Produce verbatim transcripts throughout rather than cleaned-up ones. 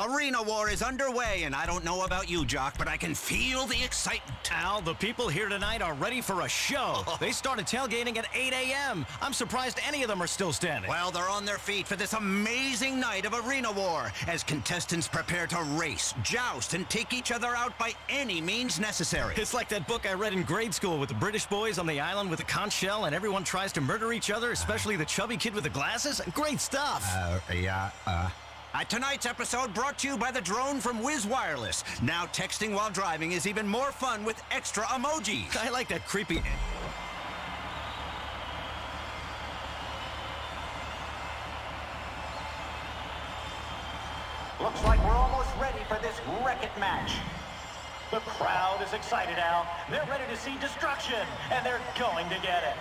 Arena War is underway, and I don't know about you, Jock, but I can feel the excitement. Al, the people here tonight are ready for a show. They started tailgating at eight A M I'm surprised any of them are still standing. Well, they're on their feet for this amazing night of Arena War, as contestants prepare to race, joust, and take each other out by any means necessary. It's like that book I read in grade school with the British boys on the island with a conch shell, and everyone tries to murder each other, especially the chubby kid with the glasses. Great stuff. Uh, yeah, uh... Uh, tonight's episode brought to you by the drone from Wiz Wireless. Now texting while driving is even more fun with extra emojis. I like that creepy... Looks like we're almost ready for this Wreck-It match. The crowd is excited, Al. They're ready to see destruction, and they're going to get it.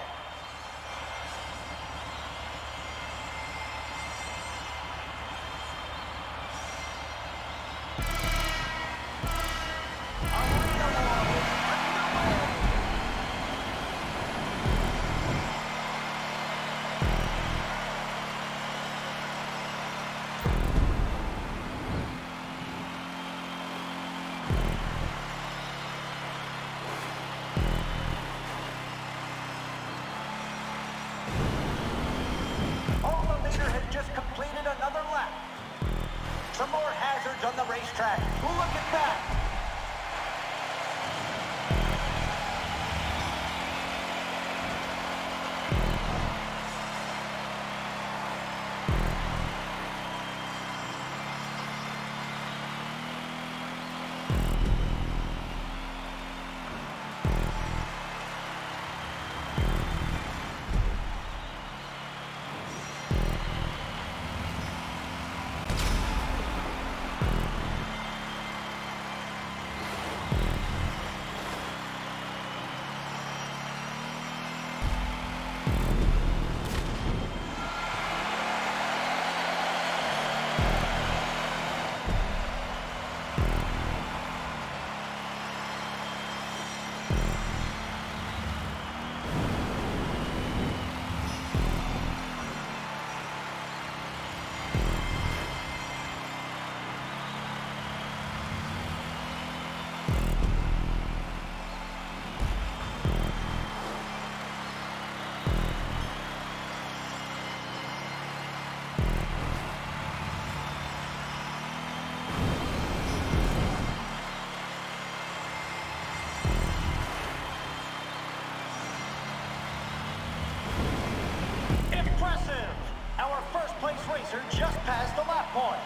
Some more hazards on the racetrack. Look at that! Just past the lap point.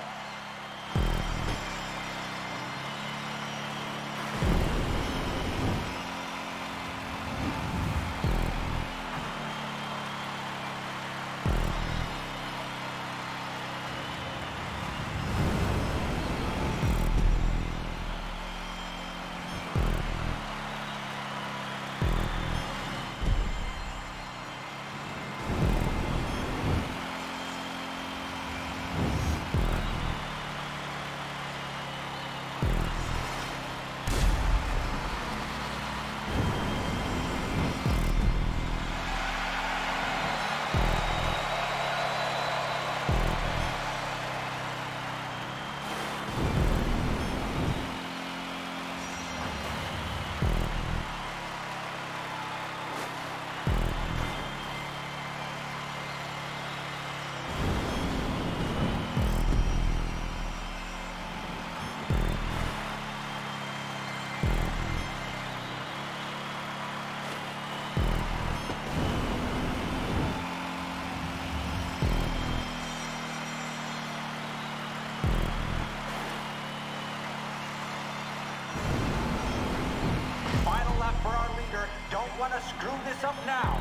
Don't want to screw this up now.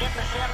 Get the ship.